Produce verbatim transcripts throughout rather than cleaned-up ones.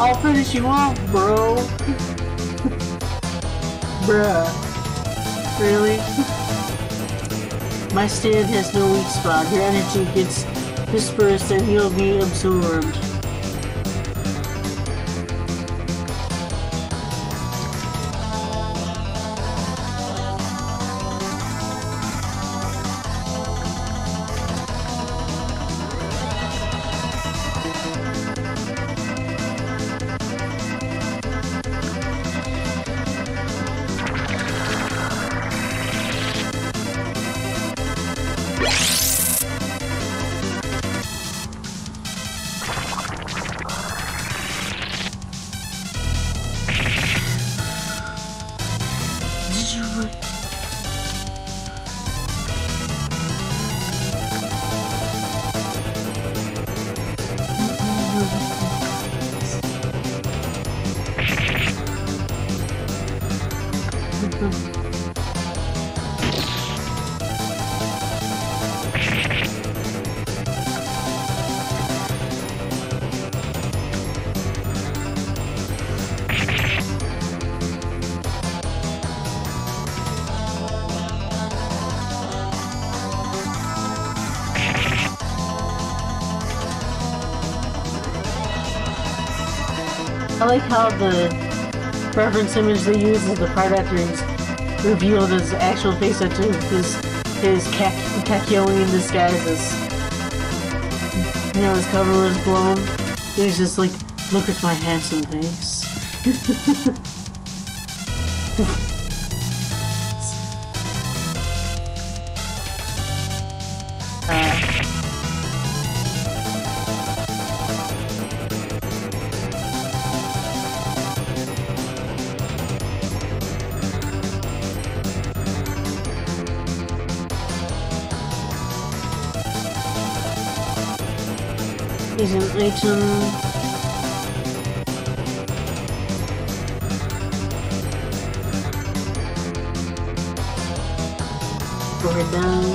I'll finish you off, bro. Bruh. Really? My stand has no weak spot. Your energy gets dispersed and you'll be absorbed. I like how the reference image they use is the part after he's revealed his actual face after his his Kakyoin disguises. You know, his cover was blown. He's just like, look at my handsome face. uh, Agent Rachel. Over down.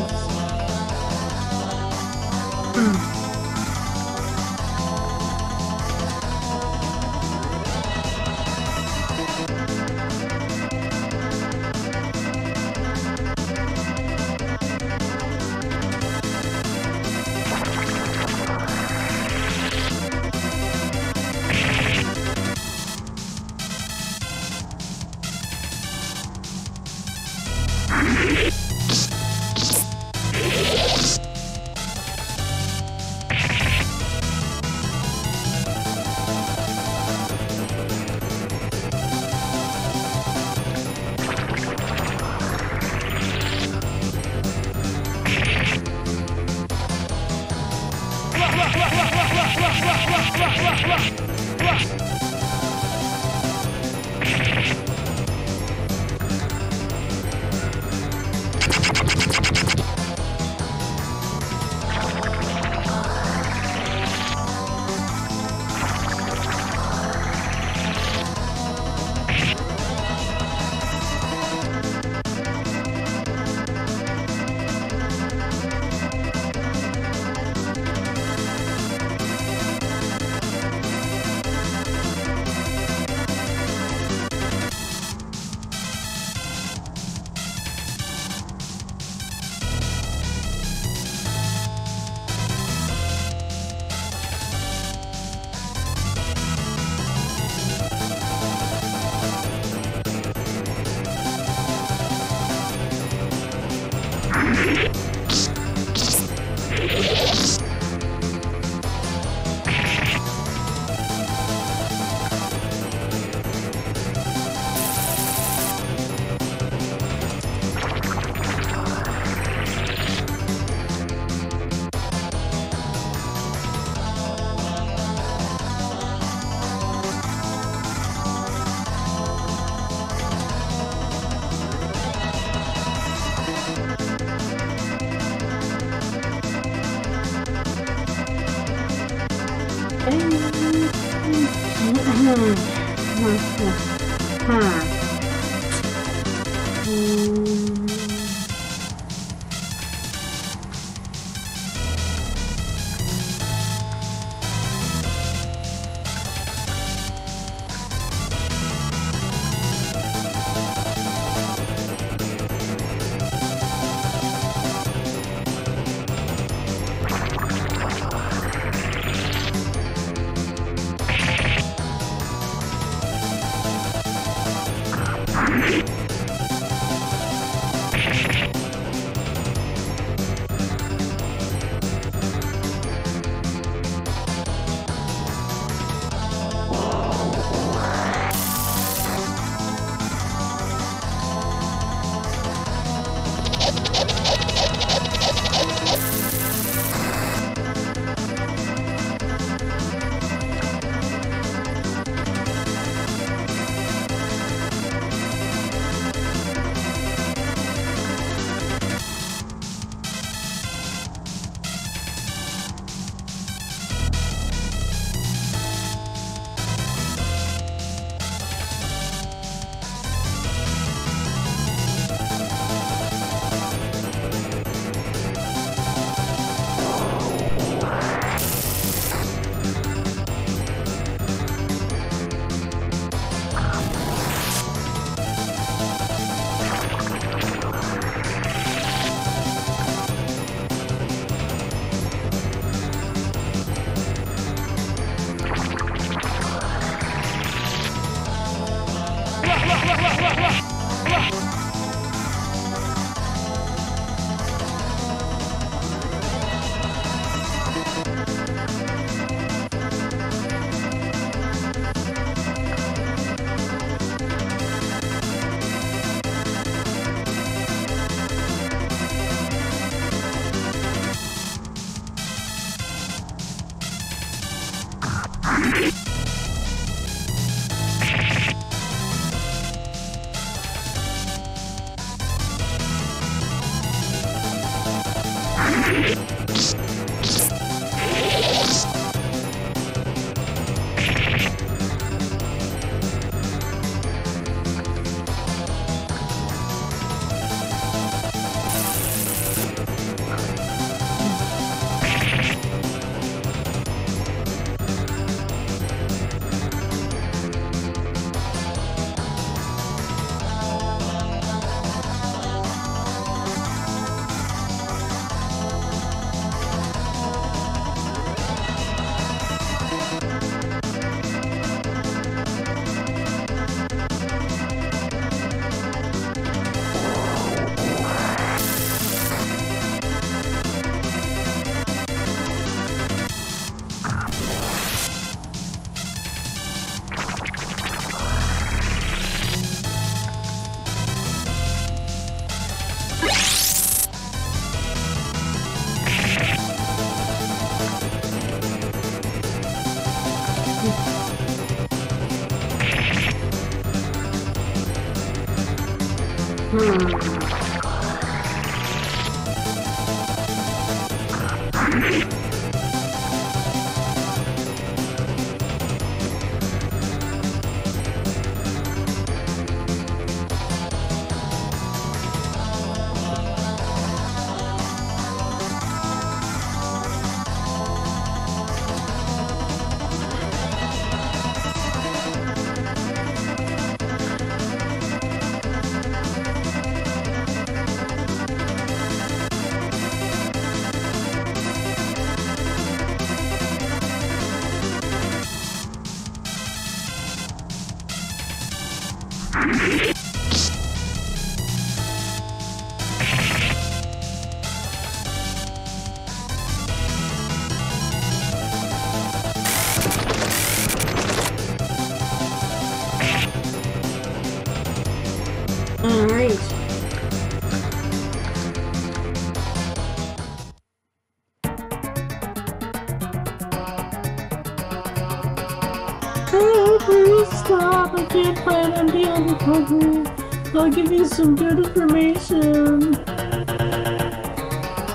I'll give you some good information.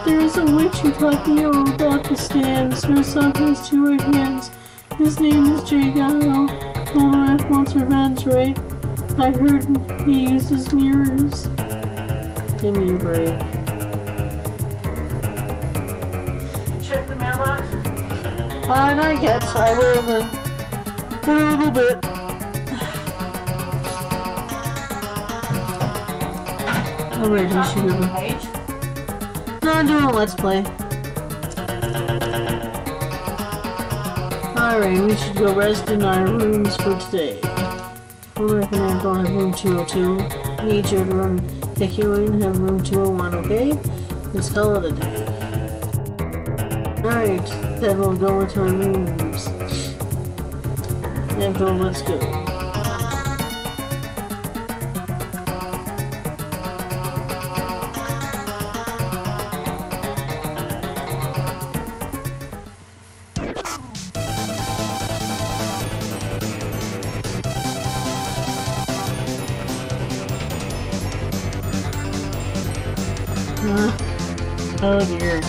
There is a witch who taught me all about the stands. Her son has two right hands. His name is Jay Gallo. Polnareff wants revenge, right? I heard he uses mirrors. Give me a break. Check the mailbox. Fine, I guess I will then. For a little bit. All right, you should go. No, I'm doing a let's play. Alright, we should go rest in our rooms for today. Polnareff and I both have room two oh two. We each have room Hecula and have room two oh one, okay? Let's call it a day. Alright, then we'll go into our rooms. And then let's go. Oh dear.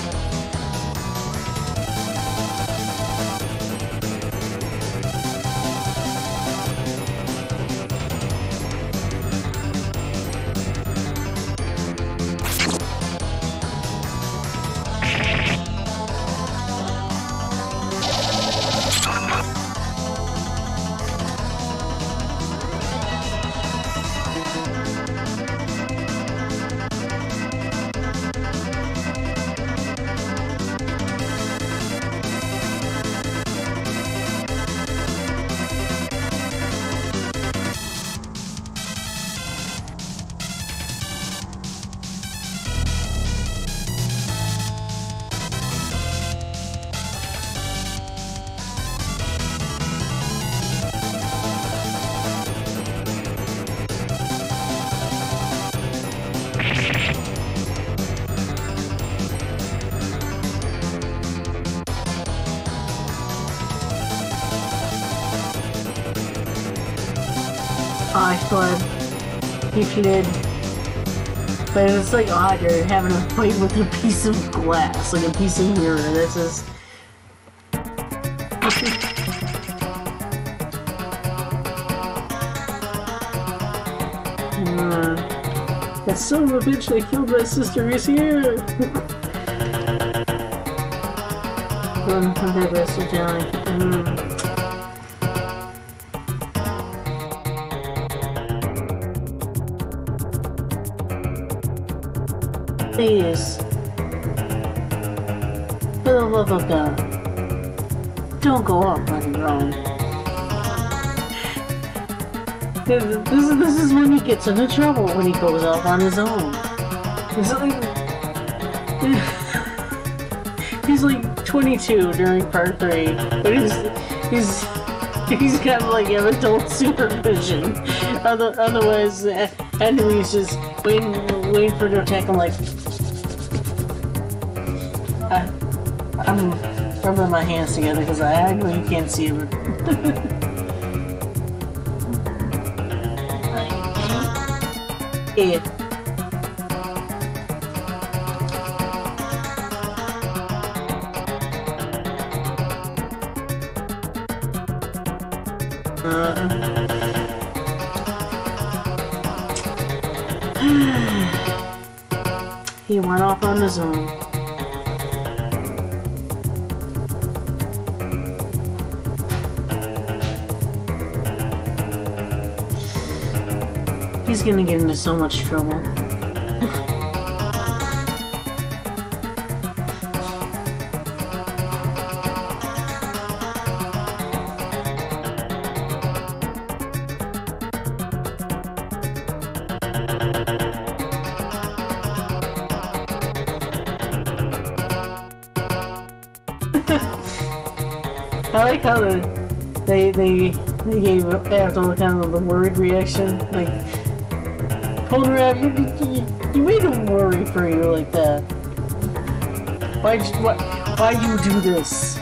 I thought if you did, but it's like odder having a fight with a piece of glass, like a piece of mirror. This is. uh, that son of a bitch that killed my sister is here. Don't put that bastard down. Mm. Please, for the love of God, don't go off on your own. This, this, this is when he gets into trouble, when he goes off on his own. He's like, he's like twenty-two during part three, but he's, he's, he's got like an adult supervision. Other, otherwise, the enemy's just waiting, waiting for their attack and like, I, I'm rubbing my hands together because I actually can't see it. Yeah. Uh, he went off on his own. He's gonna get into so much trouble. I like how the, they they they gave after kind of the word reaction, like. Polnareff, you, you, you made him worry for you like that. Why'd you, why, why'd you do this?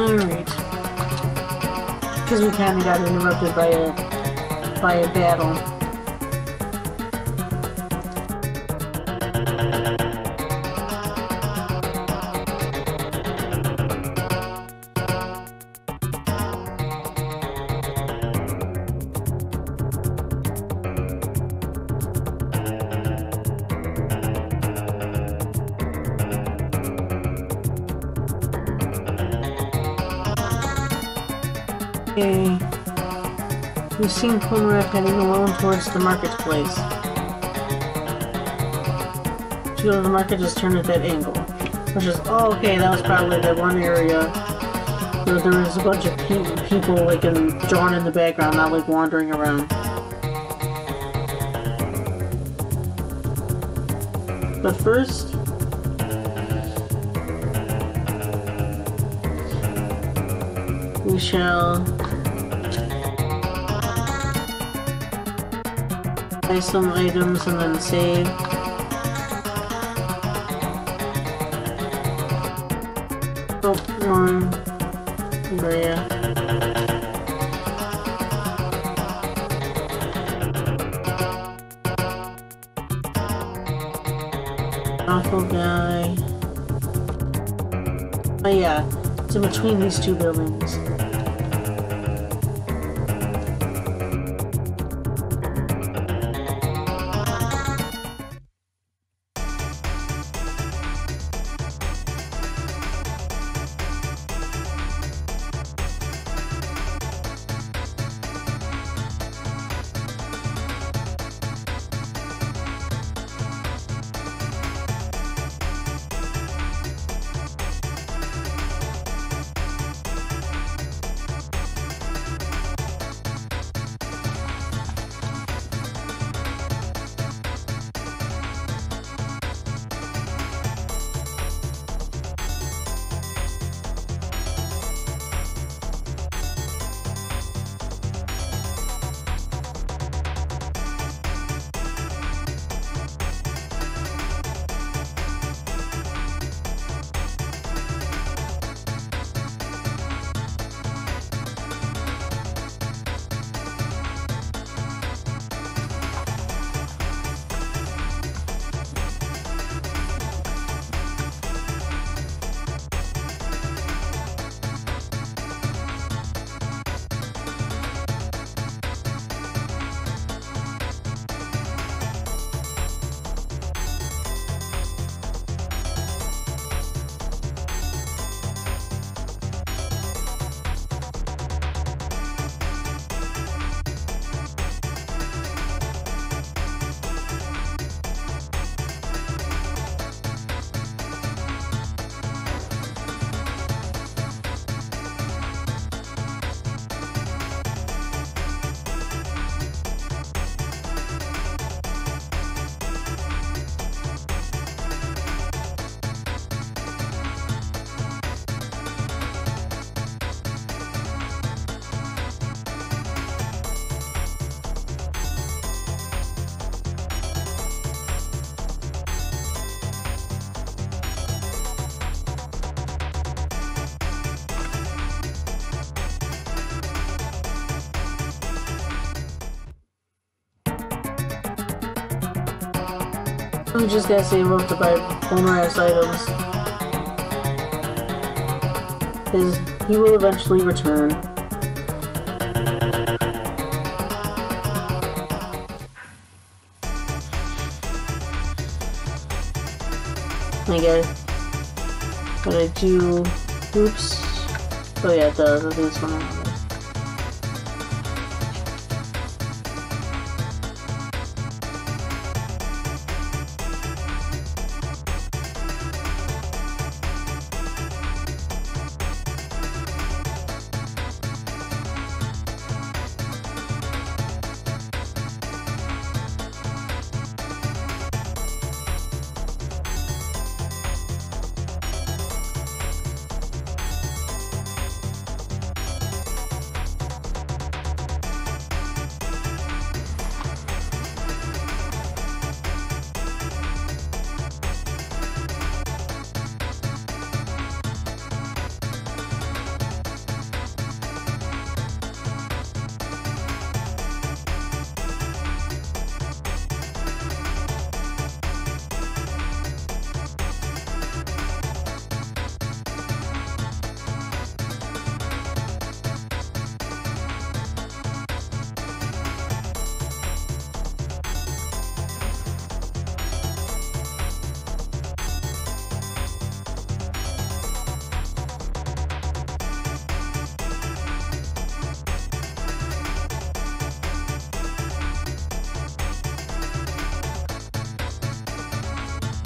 Alright. Because we kind of got interrupted by a, by a battle. Okay. We've seen Polnareff heading alone towards the marketplace. To go to the market, just turn at that angle. Which is, oh, okay, that was probably that one area where there was a bunch of pe people, like, in, drawn in the background, not, like, wandering around. But first, we shall buy some items and then save. Oh, one. But yeah. Awful guy. But yeah, it's in between these two buildings. We just gotta save up to buy Polnareff's items. Because he will eventually return. I guess. But I do. Oops. Oh, yeah, it does. I think it's fine.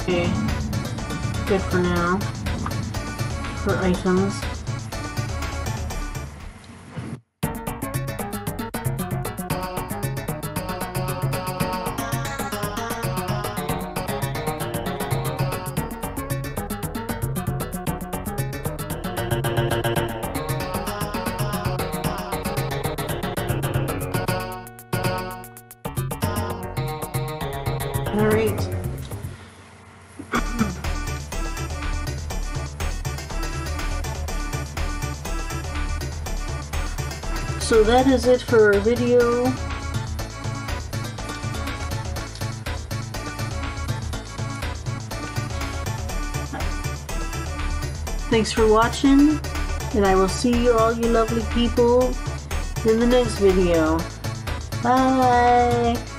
Okay, good for now, for items. So that is it for our video. Thanks for watching, and I will see you all you lovely people in the next video. Bye!